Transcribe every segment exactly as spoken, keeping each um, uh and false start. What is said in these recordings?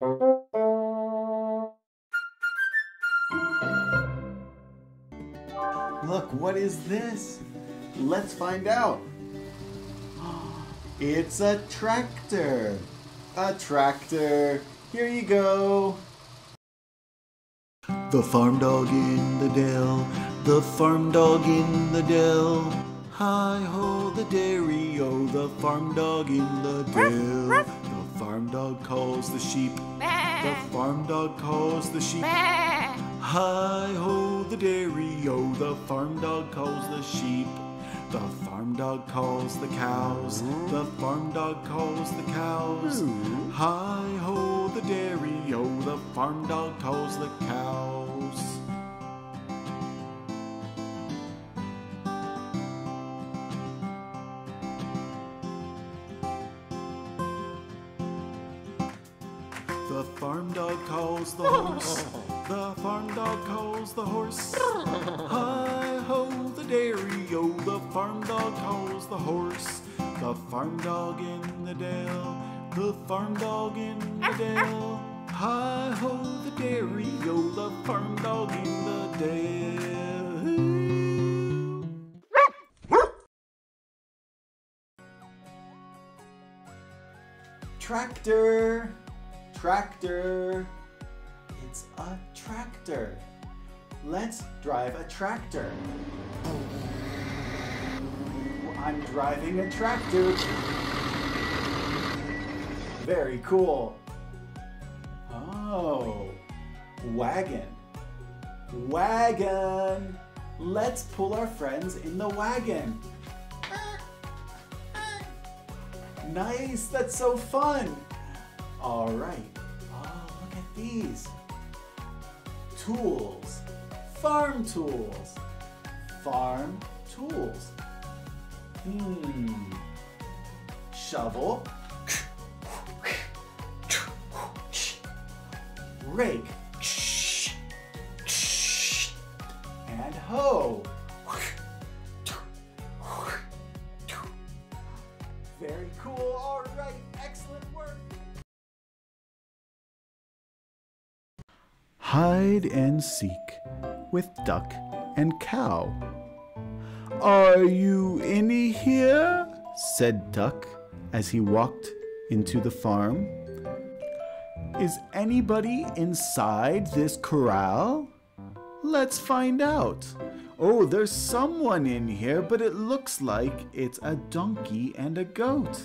Look, what is this? Let's find out. It's a tractor. A tractor. Here you go. The farm dog in the dell. The farm dog in the dell. Hi-ho, the dairy-o, the farm dog in the dell. The farm dog calls the sheep. The farm dog calls the sheep. Hi-ho, the dairy-o, the farm dog calls the sheep. The farm dog calls the cows. The farm dog calls the cows. Hi-ho, the dairy-o, the farm dog calls the cows. The farm dog calls the horse. The farm dog calls the horse. Hi-ho, the dairy-o, the farm dog calls the horse. The farm dog in the dell. The farm dog in the dell. Hi-ho, the dairy-o, the farm dog in the dell. Tractor! Tractor. It's a tractor. Let's drive a tractor. Ooh, I'm driving a tractor. Very cool. Oh, wagon. Wagon. Let's pull our friends in the wagon. Nice, that's so fun. All right, oh, look at these. Tools, farm tools, farm tools. Hmm, shovel, rake, and hoe. Very cool, all right, excellent work. Hide and seek with duck and cow. Are you any here? Said Duck as he walked into the farm. Is anybody inside this corral? Let's find out. Oh, there's someone in here, but it looks like it's a donkey and a goat.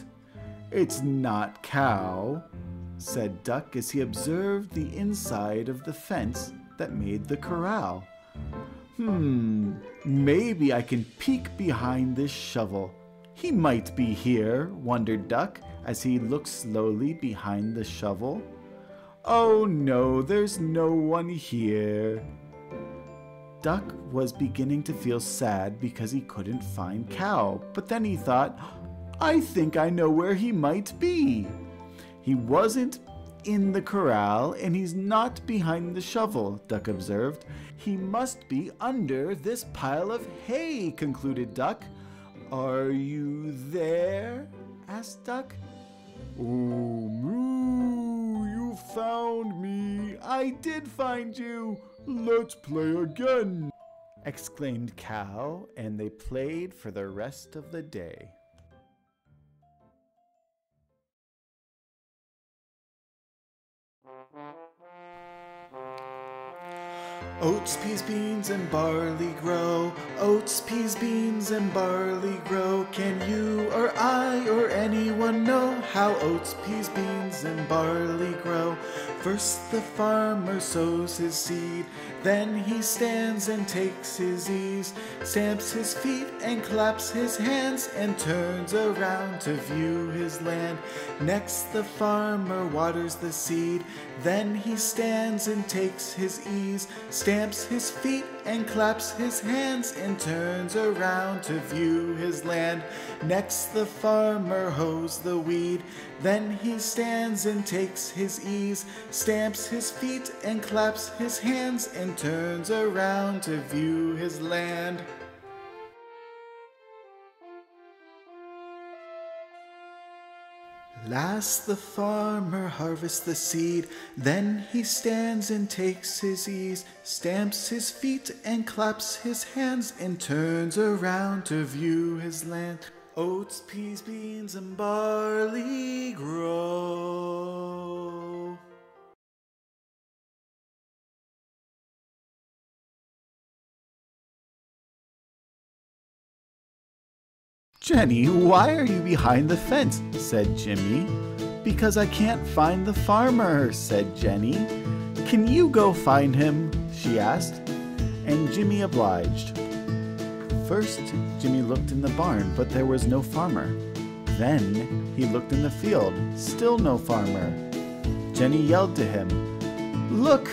It's not cow, said Duck as he observed the inside of the fence that made the corral. Hmm, maybe I can peek behind this shovel. He might be here, wondered Duck as he looked slowly behind the shovel. Oh no, there's no one here. Duck was beginning to feel sad because he couldn't find cow, but then he thought, I think I know where he might be. He wasn't in the corral, and he's not behind the shovel, Duck observed. He must be under this pile of hay, concluded Duck. Are you there? Asked Duck. Oh, moo, you found me. I did find you. Let's play again, exclaimed Cow, and they played for the rest of the day. Oats, peas, beans, and barley grow. Oats, peas, beans, and barley grow. Can you or I or anyone know how oats, peas, beans, and barley grow? First the farmer sows his seed. Then he stands and takes his ease. Stamps his feet and claps his hands and turns around to view his land. Next the farmer waters the seed. Then he stands and takes his ease. Stamps his feet and claps his hands and turns around to view his land. Next the farmer hoes the weed. Then he stands and takes his ease. Stamps his feet and claps his hands and turns around to view his land. Last the farmer harvests the seed, then he stands and takes his ease, stamps his feet and claps his hands, and turns around to view his land. Oats, peas, beans, and barley grow. "Jenny, why are you behind the fence?" said Jimmy. "Because I can't find the farmer," said Jenny. "Can you go find him?" she asked, and Jimmy obliged. First, Jimmy looked in the barn, but there was no farmer. Then he looked in the field, still no farmer. Jenny yelled to him. "Look,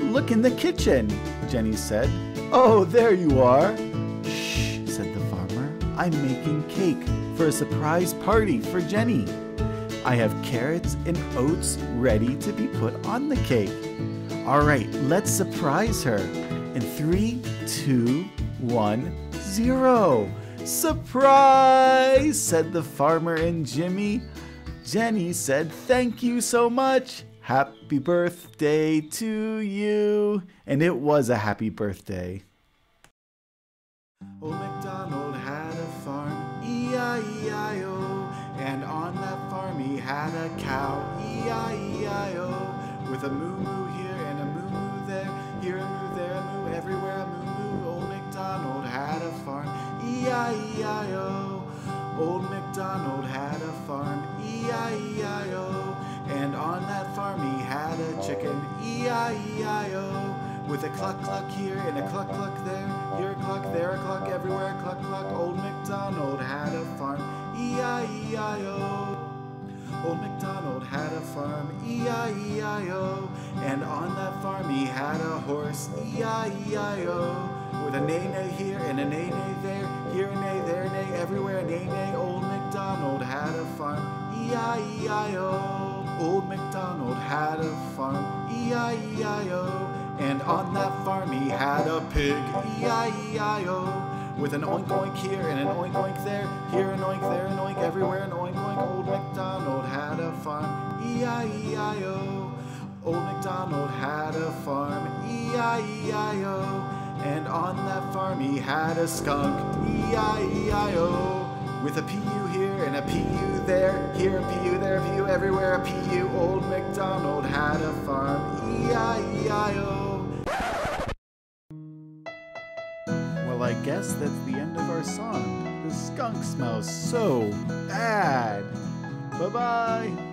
look in the kitchen," Jenny said. "Oh, there you are." "Shh," said the farmer. "I'm making cake for a surprise party for Jenny. I have carrots and oats ready to be put on the cake. All right, let's surprise her. In three, two, one, zero." "Surprise!" said the farmer and Jimmy. Jenny said, "Thank you so much. Happy birthday to you." And it was a happy birthday. Old MacDonald had a farm, E I E I O. And on that farm he had a cow, E I E I O. With a moo-moo here and a moo-moo there, here a moo, there a moo, everywhere a moo-moo. Old MacDonald had a farm, E I E I O. Old MacDonald had a farm, E I E I O. And on that farm he had a chicken, E I E I O. With a cluck cluck here and a cluck cluck there, here a cluck, there a cluck, everywhere a cluck cluck. Old MacDonald had a farm, E I E I O. Old MacDonald had a farm, E I E I O. And on that farm he had a horse, E I E I O. With a neigh neigh here and a neigh neigh there, here a neigh, there a neigh, everywhere a neigh neigh. Old MacDonald had a farm, E I E I O. Old MacDonald had a farm, E I E I O. And on that farm he had a pig, E I E I O. With an oink oink here and an oink oink there, here an oink, there an oink, everywhere an oink oink. Old MacDonald had a farm, E I E I O. Old MacDonald had a farm, E I E I O. And on that farm he had a skunk, E I E I O. With a P U here and a P U there, here a P U, there a P U, everywhere a P U. Old MacDonald had a farm, E I E I O. Well, I guess that's the end of our song. The skunk smells so bad. Bye-bye.